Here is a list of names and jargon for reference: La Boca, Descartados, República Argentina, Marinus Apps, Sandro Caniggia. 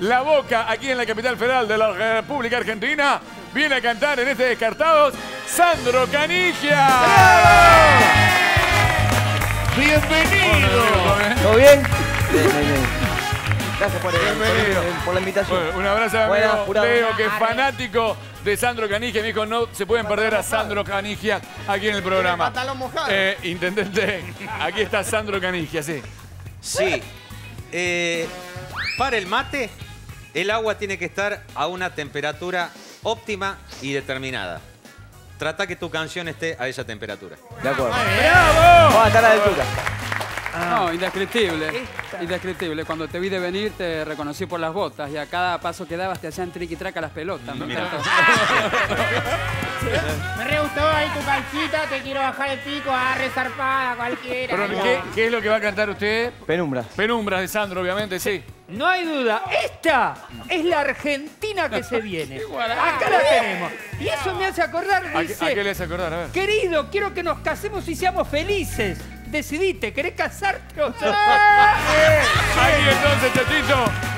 La Boca, aquí en la capital federal de la República Argentina, viene a cantar en este Descartados, Sandro Caniggia. ¡Bravo! ¡Bienvenido! ¿Todo bien? Bien. Gracias por la invitación. Bueno, un abrazo a Leo, que es fanático de Sandro Caniggia. Me dijo, no se pueden perder a Sandro Caniggia aquí en el programa. Intendente, aquí está Sandro Caniggia, sí. Sí. Para el mate, el agua tiene que estar a una temperatura óptima y determinada. Trata que tu canción esté a esa temperatura. De acuerdo. ¡Bravo! Vamos a estar a la altura. No, indescriptible, indescriptible. Cuando te vi de venir te reconocí por las botas y a cada paso que dabas te hacían triquitraca las pelotas. ¿No? Me re gustó ahí tu calcita, te quiero bajar el pico, resarpada cualquiera. Pero, ¿qué es lo que va a cantar usted? Penumbras. Penumbras de Sandro, obviamente, sí. No hay duda, esta es la Argentina que se viene. Acá la tenemos. Y eso me hace acordar, dice... ¿A qué le hace acordar? A ver. Querido, quiero que nos casemos y seamos felices. Decidiste, ¿querés casarte o no? Aquí entonces, Chetito.